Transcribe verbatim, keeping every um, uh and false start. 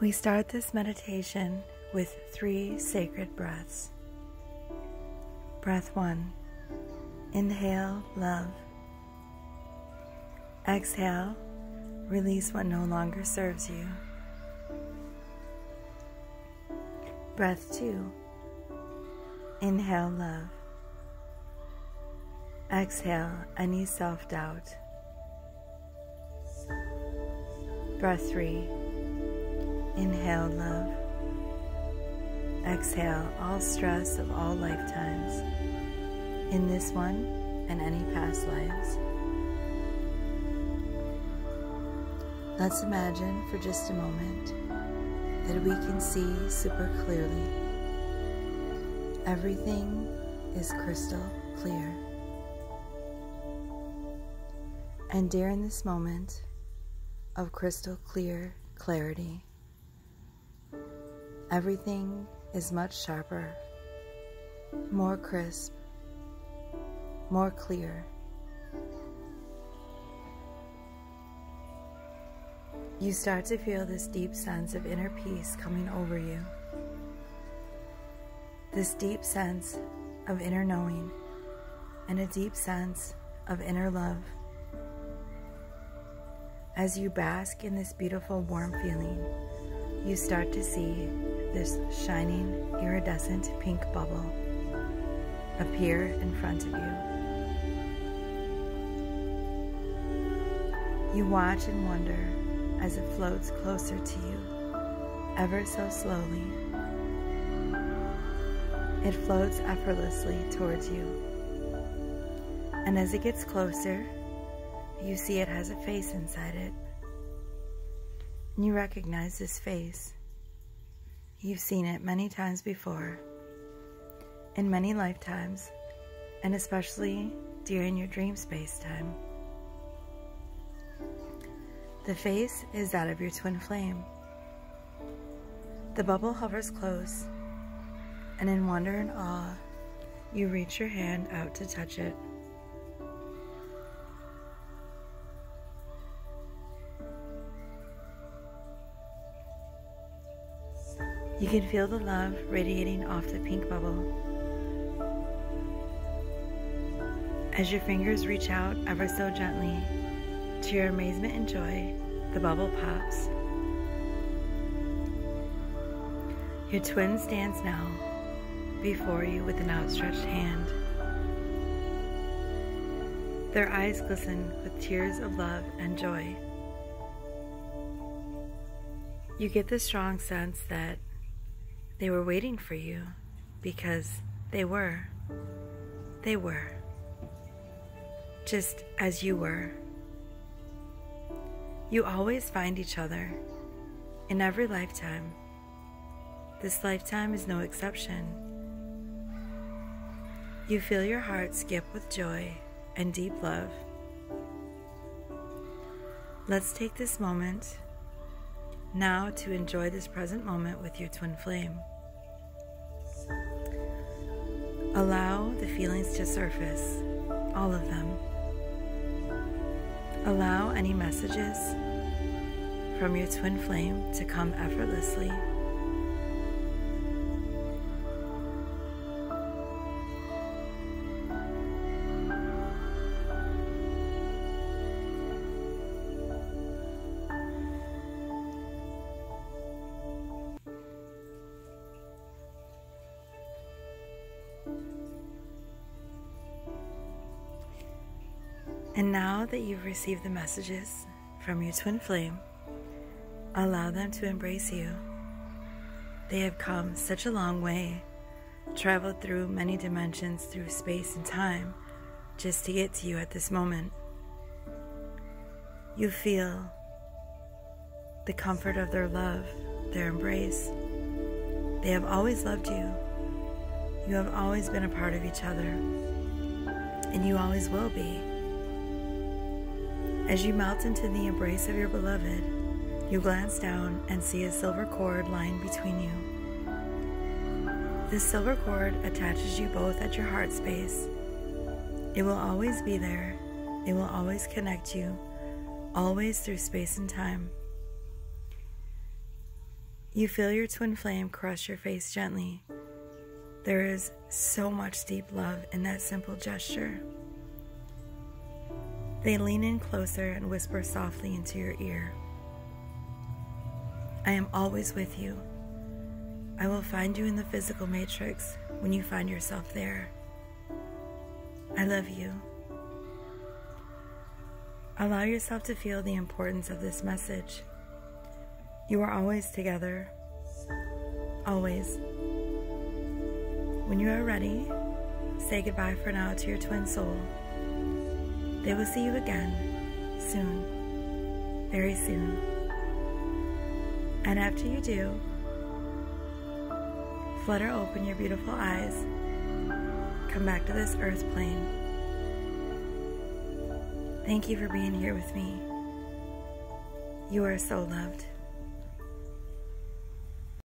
We start this meditation with three sacred breaths. Breath one, inhale love. Exhale, release what no longer serves you. Breath two, inhale love. Exhale any self-doubt. Breath three, inhale love. Exhale all stress of all lifetimes, in this one and any past lives. Let's imagine for just a moment that we can see super clearly. Everything is crystal clear. And during this moment of crystal clear clarity, everything is much sharper, more crisp, more clear. You start to feel this deep sense of inner peace coming over you, this deep sense of inner knowing, and a deep sense of inner love. As you bask in this beautiful warm feeling, you start to see this shining iridescent pink bubble appear in front of you. You watch and wonder as it floats closer to you, ever so slowly. It floats effortlessly towards you. And as it gets closer, you see it has a face inside it. And you recognize this face. You've seen it many times before, in many lifetimes, and especially during your dream space time. The face is that of your twin flame. The bubble hovers close, and in wonder and awe, you reach your hand out to touch it. You can feel the love radiating off the pink bubble. As your fingers reach out ever so gently, to your amazement and joy, the bubble pops. Your twin stands now before you with an outstretched hand. Their eyes glisten with tears of love and joy. You get the strong sense that they were waiting for you, because they were. They were. Just as you were. You always find each other, in every lifetime. This lifetime is no exception. You feel your heart skip with joy and deep love. Let's take this moment now to enjoy this present moment with your twin flame. Allow the feelings to surface, all of them. Allow any messages from your twin flame to come effortlessly. And now that you've received the messages from your twin flame, allow them to embrace you. They have come such a long way, traveled through many dimensions through space and time, just to get to you at this moment. You feel the comfort of their love, their embrace. They have always loved you. You have always been a part of each other, and you always will be. As you melt into the embrace of your beloved, you glance down and see a silver cord lying between you. This silver cord attaches you both at your heart space. It will always be there. It will always connect you, always through space and time. You feel your twin flame caress your face gently. There is so much deep love in that simple gesture. They lean in closer and whisper softly into your ear. I am always with you. I will find you in the physical matrix when you find yourself there. I love you. Allow yourself to feel the importance of this message. You are always together. Always. When you are ready, say goodbye for now to your twin soul. They will see you again, soon, very soon. And after you do, flutter open your beautiful eyes. Come back to this earth plane. Thank you for being here with me. You are so loved.